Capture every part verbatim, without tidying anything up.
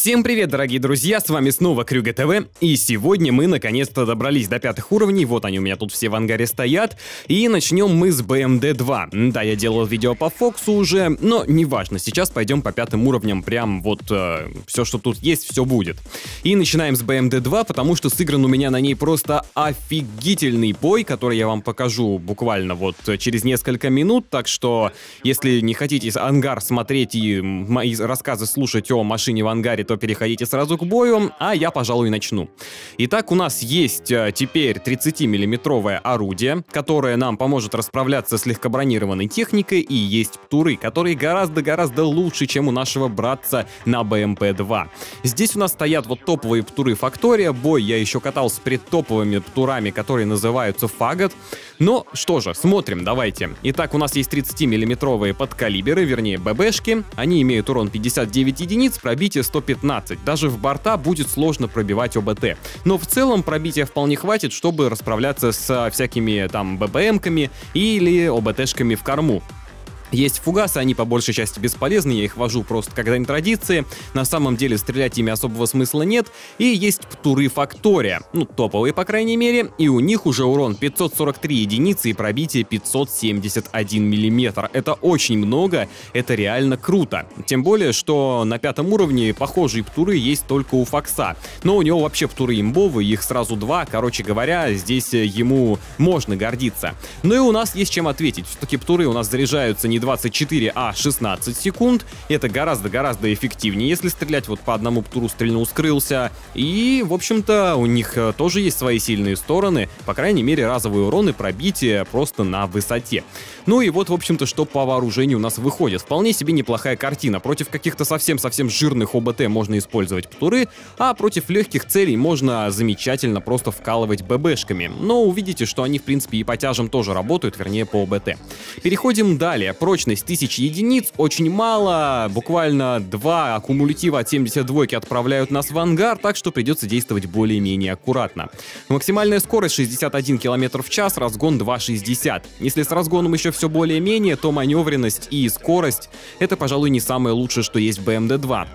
Всем привет, дорогие друзья, с вами снова CrewGTW, и сегодня мы наконец-то добрались до пятых уровней, вот они у меня тут все в ангаре стоят, и начнем мы с бэ эм дэ два. Да, я делал видео по Фоксу уже, но неважно, сейчас пойдем по пятым уровням, прям вот э, все, что тут есть, все будет. И начинаем с бэ эм дэ два, потому что сыгран у меня на ней просто офигительный бой, который я вам покажу буквально вот через несколько минут, так что, если не хотите ангар смотреть и мои рассказы слушать о машине в ангаре, то переходите сразу к бою, а я, пожалуй, начну. Итак, у нас есть теперь тридцатимиллиметровое орудие, которое нам поможет расправляться с легкобронированной техникой, и есть туры, которые гораздо-гораздо лучше, чем у нашего братца на бэ эм пэ два. Здесь у нас стоят вот топовые птуры Фактория, бой я еще катал с предтоповыми птурами, которые называются Фаггат. Но что же, смотрим, давайте. Итак, у нас есть тридцатимиллиметровые подкалиберы, вернее ББшки, они имеют урон пятьдесят девять единиц, пробитие сто пятнадцать, даже в борта будет сложно пробивать ОБТ. Но в целом пробития вполне хватит, чтобы расправляться с всякими там ББМками или ОБТшками в корму. Есть фугасы, они по большей части бесполезны, я их вожу просто как дань традиции, на самом деле стрелять ими особого смысла нет, и есть птуры Фактория, ну топовые по крайней мере, и у них уже урон пятьсот сорок три единицы и пробитие пятьсот семьдесят один миллиметр, это очень много, это реально круто, тем более, что на пятом уровне похожие птуры есть только у Фокса, но у него вообще птуры имбовые, их сразу два, короче говоря, здесь ему можно гордиться. Ну и у нас есть чем ответить, все-таки птуры у нас заряжаются не двадцать четыре, а шестнадцать секунд. Это гораздо-гораздо эффективнее, если стрелять вот по одному птуру стрельнул, скрылся. И, в общем-то, у них тоже есть свои сильные стороны. По крайней мере, разовые уроны, пробитие просто на высоте. Ну и вот, в общем-то, что по вооружению у нас выходит. Вполне себе неплохая картина. Против каких-то совсем-совсем жирных ОБТ можно использовать птуры, а против легких целей можно замечательно просто вкалывать ББшками. Но увидите, что они, в принципе, и по тяжам тоже работают, вернее, по ОБТ. Переходим далее. Прочность тысяча единиц, очень мало, буквально два аккумулятива от семьдесят двойки отправляют нас в ангар, так что придется действовать более-менее аккуратно. Максимальная скорость шестьдесят один километр в час, разгон два шестьдесят. Если с разгоном еще все более-менее, то маневренность и скорость — это, пожалуй, не самое лучшее, что есть в бэ эм дэ два.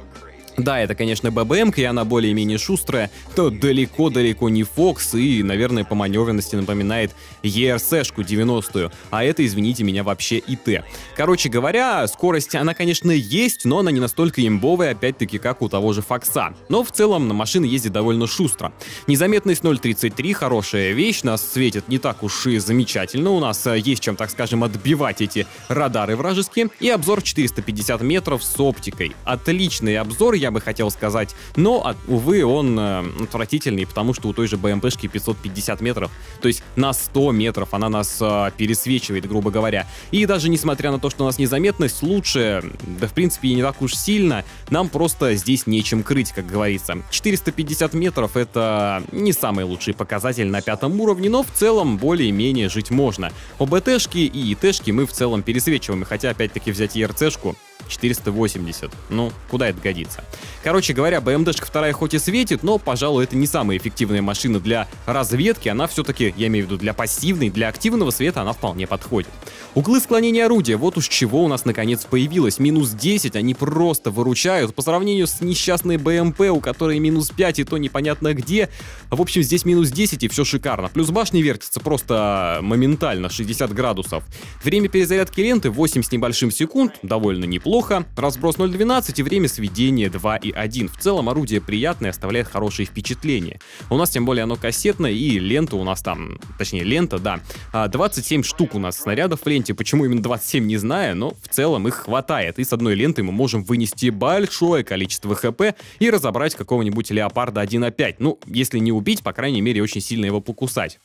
Да, это, конечно, ББМка, и она более-менее шустрая, но далеко-далеко не Фокс, и, наверное, по маневренности напоминает е эр эс-шку девяностую, а это, извините меня, вообще ИТ. Короче говоря, скорость, она, конечно, есть, но она не настолько имбовая, опять-таки, как у того же Фокса. Но в целом на машине ездит довольно шустро. Незаметность ноль тридцать три, хорошая вещь, нас светит не так уж и замечательно, у нас есть чем, так скажем, отбивать эти радары вражеские, и обзор четыреста пятьдесят метров с оптикой. Отличный обзор, я бы хотел сказать, но, увы, он э, отвратительный, потому что у той же БМПшки пятьсот пятьдесят метров, то есть на сто метров она нас э, пересвечивает, грубо говоря. И даже несмотря на то, что у нас незаметность лучше, да в принципе и не так уж сильно, нам просто здесь нечем крыть, как говорится. четыреста пятьдесят метров — это не самый лучший показатель на пятом уровне, но в целом более-менее жить можно. ОБТшки и ИТшки мы в целом пересвечиваем, хотя опять-таки взять ЕРЦ-шку четыреста восемьдесят. Ну, куда это годится? Короче говоря, БМДшка вторая хоть и светит, но, пожалуй, это не самая эффективная машина для разведки. Она все-таки, я имею в виду, для пассивной, для активного света она вполне подходит. Углы склонения орудия, вот уж чего у нас наконец появилось. Минус десять, они просто выручают. По сравнению с несчастной БМП, у которой минус пять, и то непонятно где. В общем, здесь минус десять, и все шикарно. Плюс башни вертятся просто моментально, шестьдесят градусов. Время перезарядки ленты восемь с небольшим секунд, довольно неплохо. Плохо. Разброс ноль двенадцать и время сведения два и один. В целом орудие приятное, оставляет хорошие впечатления. У нас тем более оно кассетное, и лента у нас там, точнее лента, да, двадцать семь штук у нас снарядов в ленте. Почему именно двадцать семь, не знаю, но в целом их хватает. И с одной ленты мы можем вынести большое количество ХП и разобрать какого-нибудь Леопарда один на пять. Ну, если не убить, по крайней мере, очень сильно его покусать.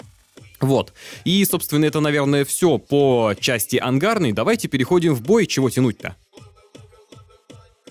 Вот. И, собственно, это, наверное, все по части ангарной. Давайте переходим в бой. Чего тянуть-то?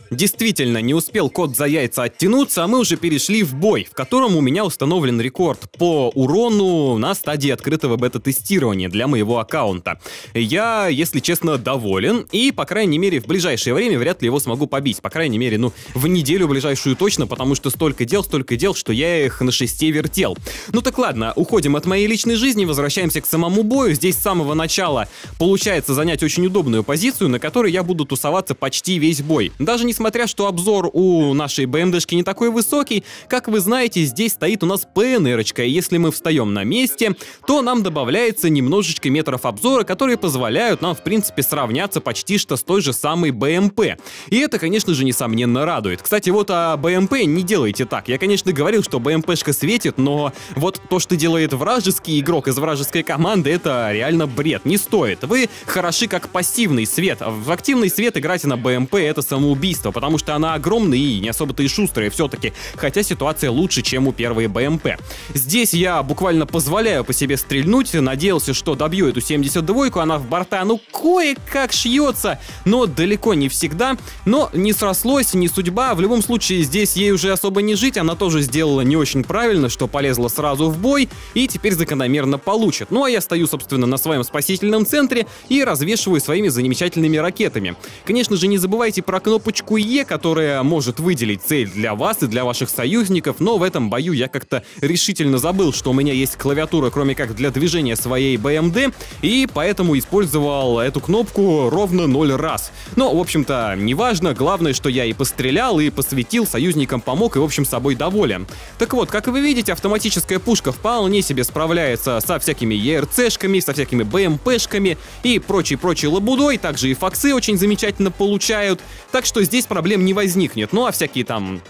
Действительно, не успел кот за яйца оттянуться, а мы уже перешли в бой, в котором у меня установлен рекорд по урону на стадии открытого бета-тестирования для моего аккаунта. Я, если честно, доволен, и, по крайней мере, в ближайшее время вряд ли его смогу побить. По крайней мере, ну, в неделю ближайшую точно, потому что столько дел, столько дел, что я их на шесте вертел. Ну так ладно, уходим от моей личной жизни, возвращаемся к самому бою. Здесь с самого начала получается занять очень удобную позицию, на которой я буду тусоваться почти весь бой. Даже не несмотря что обзор у нашей БМД-шки не такой высокий, как вы знаете, здесь стоит у нас ПНР-очка, и если мы встаем на месте, то нам добавляется немножечко метров обзора, которые позволяют нам, в принципе, сравняться почти что с той же самой БМП. И это, конечно же, несомненно радует. Кстати, вот о БМП не делайте так. Я, конечно, говорил, что БМП-шка светит, но вот то, что делает вражеский игрок из вражеской команды, это реально бред. Не стоит. Вы хороши как пассивный свет. В активный свет играть на БМП — это самоубийство, потому что она огромная и не особо-то и шустрая все-таки, хотя ситуация лучше, чем у первой БМП. Здесь я буквально позволяю по себе стрельнуть, надеялся, что добью эту семьдесят двойку, она в борта, ну кое-как шьется, но далеко не всегда, но не срослось, не судьба, в любом случае здесь ей уже особо не жить, она тоже сделала не очень правильно, что полезла сразу в бой и теперь закономерно получит. Ну а я стою, собственно, на своем спасительном центре и развешиваю своими замечательными ракетами. Конечно же, не забывайте про кнопочку Е, которая может выделить цель для вас и для ваших союзников, но в этом бою я как-то решительно забыл, что у меня есть клавиатура, кроме как для движения своей БМД, и поэтому использовал эту кнопку ровно ноль раз. Но, в общем-то, неважно, главное, что я и пострелял, и посветил, союзникам помог, и, в общем, собой доволен. Так вот, как вы видите, автоматическая пушка вполне себе справляется со всякими ЕРЦ-шками, со всякими БМП-шками и прочей-прочей лабудой, также и фоксы очень замечательно получают, так что здесь проблем не возникнет, ну а всякие там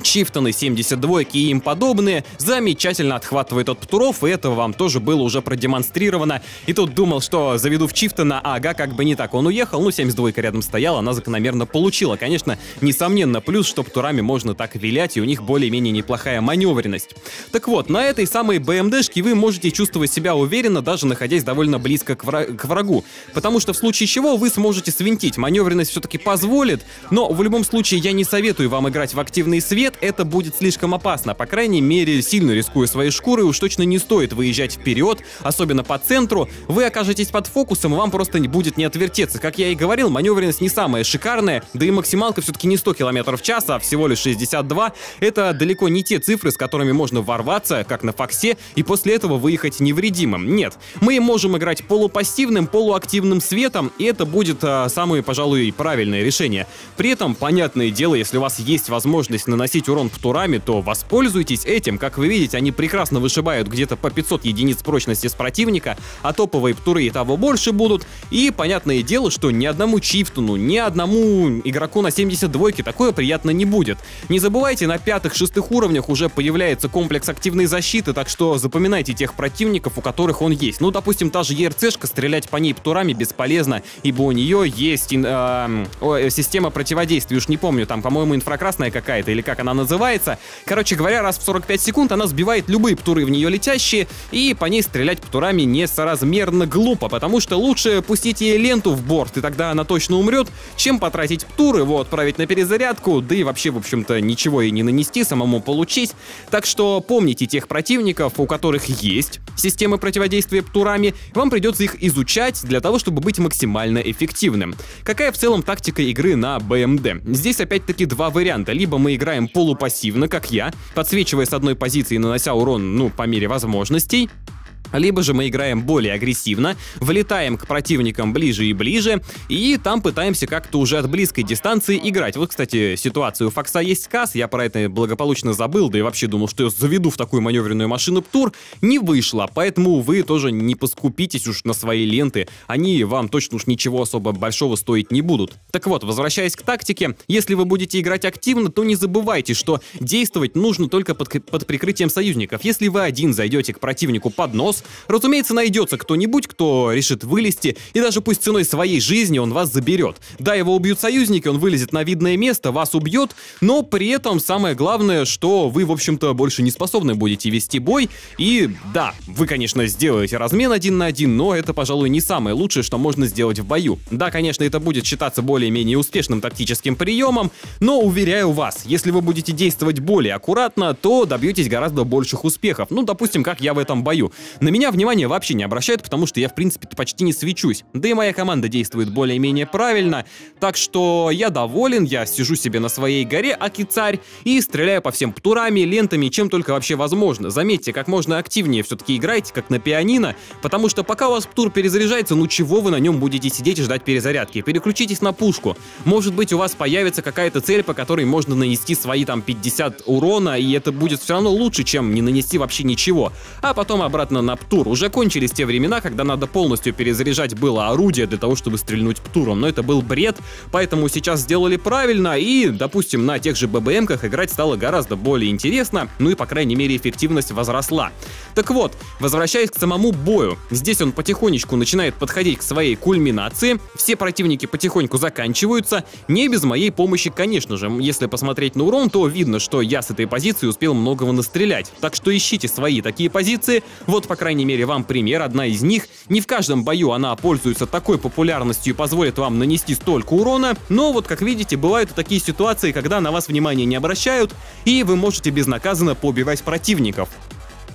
Чифтаны, семьдесят двойки и им подобные замечательно отхватывает от птуров, и это вам тоже было уже продемонстрировано. И тут думал, что заведу в Чифтана, а ага, как бы не так, он уехал, ну семьдесят двойка рядом стояла, она закономерно получила. Конечно, несомненно, плюс, что птурами можно так вилять, и у них более-менее неплохая маневренность. Так вот, на этой самой БМДшке вы можете чувствовать себя уверенно, даже находясь довольно близко к, вра к врагу, потому что в случае чего вы сможете свинтить, маневренность все-таки позволит, но в любом случае я не советую вам играть в активный свет, это будет слишком опасно, по крайней мере, сильно рискуя своей шкурой, уж точно не стоит выезжать вперед, особенно по центру, вы окажетесь под фокусом, и вам просто не будет не отвертеться. Как я и говорил, маневренность не самая шикарная, да и максималка все-таки не сто километров в час, а всего лишь шестьдесят два, это далеко не те цифры, с которыми можно ворваться, как на Фоксе, и после этого выехать невредимым. Нет, мы можем играть полупассивным, полуактивным светом, и это будет а, самое, пожалуй, правильное решение. При этом, понятное дело, если у вас есть возможность наносить урон птурами, то воспользуйтесь этим. Как вы видите, они прекрасно вышибают где-то по пятьсот единиц прочности с противника, а топовые птуры и того больше будут. И понятное дело, что ни одному чифтуну, ни одному игроку на семьдесят двойке такое приятно не будет. Не забывайте, на пятых-шестых уровнях уже появляется комплекс активной защиты, так что запоминайте тех противников, у которых он есть. Ну, допустим, та же ЕРЦ-шка, стрелять по ней птурами бесполезно, ибо у нее есть э, э, система противодействия, уж не помню, там, по-моему, инфракрасная какая-то, или как она называется. Короче говоря, раз в сорок пять секунд она сбивает любые птуры в нее летящие, и по ней стрелять птурами несоразмерно глупо, потому что лучше пустить ей ленту в борт, и тогда она точно умрет, чем потратить птуры, его отправить на перезарядку, да и вообще, в общем-то, ничего ей не нанести, самому получить. Так что помните тех противников, у которых есть системы противодействия птурами, вам придется их изучать для того, чтобы быть максимально эффективным. Какая в целом тактика игры на БМД? Здесь опять-таки два варианта. Либо мы играем полупассивно, как я, подсвечивая с одной позиции, нанося урон, ну, по мере возможностей. Либо же мы играем более агрессивно, влетаем к противникам ближе и ближе, и там пытаемся как-то уже от близкой дистанции играть. Вот, кстати, ситуация у Фокса есть касс, я про это благополучно забыл, да и вообще думал, что я заведу в такую маневренную машину птур, не вышло, поэтому вы тоже не поскупитесь уж на свои ленты, они вам точно уж ничего особо большого стоить не будут. Так вот, возвращаясь к тактике, если вы будете играть активно, то не забывайте, что действовать нужно только под, под прикрытием союзников. Если вы один зайдете к противнику под нос, разумеется, найдется кто-нибудь, кто решит вылезти, и даже пусть ценой своей жизни он вас заберет. Да, его убьют союзники, он вылезет на видное место, вас убьет, но при этом самое главное, что вы, в общем-то, больше не способны будете вести бой, и да, вы, конечно, сделаете размен один на один, но это, пожалуй, не самое лучшее, что можно сделать в бою. Да, конечно, это будет считаться более-менее успешным тактическим приемом, но, уверяю вас, если вы будете действовать более аккуратно, то добьетесь гораздо больших успехов, ну, допустим, как я в этом бою. На меня внимание вообще не обращают, потому что я, в принципе, почти не свечусь. Да и моя команда действует более-менее правильно. Так что я доволен, я сижу себе на своей горе, аки царь, и стреляю по всем птурами, лентами, чем только вообще возможно. Заметьте, как можно активнее все-таки играйте, как на пианино, потому что пока у вас птур перезаряжается, ну чего вы на нем будете сидеть и ждать перезарядки? Переключитесь на пушку. Может быть, у вас появится какая-то цель, по которой можно нанести свои там пятьдесят урона, и это будет все равно лучше, чем не нанести вообще ничего. А потом обратно на птур. Уже кончились те времена, когда надо полностью перезаряжать было орудие для того, чтобы стрельнуть птуром, но это был бред, поэтому сейчас сделали правильно, и, допустим, на тех же ББМках играть стало гораздо более интересно, ну и, по крайней мере, эффективность возросла. Так вот, возвращаясь к самому бою, здесь он потихонечку начинает подходить к своей кульминации, все противники потихоньку заканчиваются, не без моей помощи, конечно же. Если посмотреть на урон, то видно, что я с этой позиции успел многого настрелять, так что ищите свои такие позиции, вот, по крайней мере, вам пример, одна из них. Не в каждом бою она пользуется такой популярностью и позволит вам нанести столько урона, но вот, как видите, бывают и такие ситуации, когда на вас внимания не обращают, и вы можете безнаказанно побивать противников.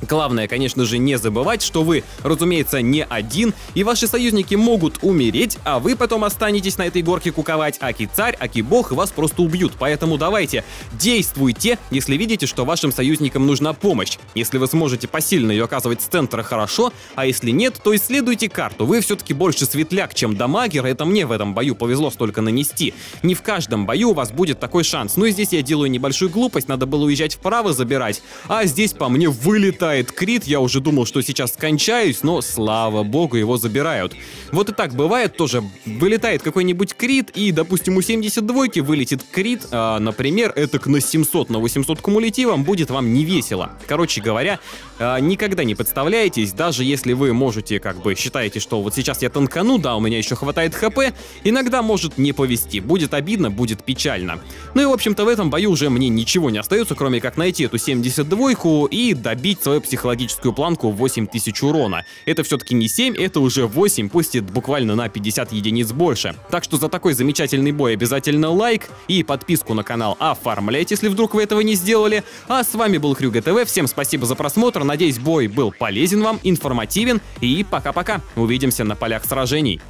Главное, конечно же, не забывать, что вы, разумеется, не один, и ваши союзники могут умереть, а вы потом останетесь на этой горке куковать, аки царь, аки бог, и вас просто убьют. Поэтому давайте, действуйте, если видите, что вашим союзникам нужна помощь. Если вы сможете посильно ее оказывать с центра, хорошо, а если нет, то исследуйте карту. Вы все-таки больше светляк, чем дамагер, это мне в этом бою повезло столько нанести. Не в каждом бою у вас будет такой шанс. Ну и здесь я делаю небольшую глупость, надо было уезжать вправо забирать, а здесь по мне вылетает крит, я уже думал, что сейчас скончаюсь, но, слава богу, его забирают. Вот и так бывает тоже. Вылетает какой-нибудь крит, и, допустим, у семьдесят двойки вылетит крит, а, например, этак на семьсот, на восемьсот кумулятивом, будет вам не весело. Короче говоря, а, никогда не подставляйтесь, даже если вы можете, как бы, считаете, что вот сейчас я танкану, да, у меня еще хватает хп, иногда может не повезти. Будет обидно, будет печально. Ну и, в общем-то, в этом бою уже мне ничего не остается, кроме как найти эту семьдесят двойку и добить свою психологическую планку восемь тысяч урона. Это все-таки не семь, это уже восемь, пусть это буквально на пятьдесят единиц больше. Так что за такой замечательный бой обязательно лайк и подписку на канал оформляйте, если вдруг вы этого не сделали. А с вами был CrewGTW, всем спасибо за просмотр, надеюсь, бой был полезен вам, информативен, и пока-пока, увидимся на полях сражений.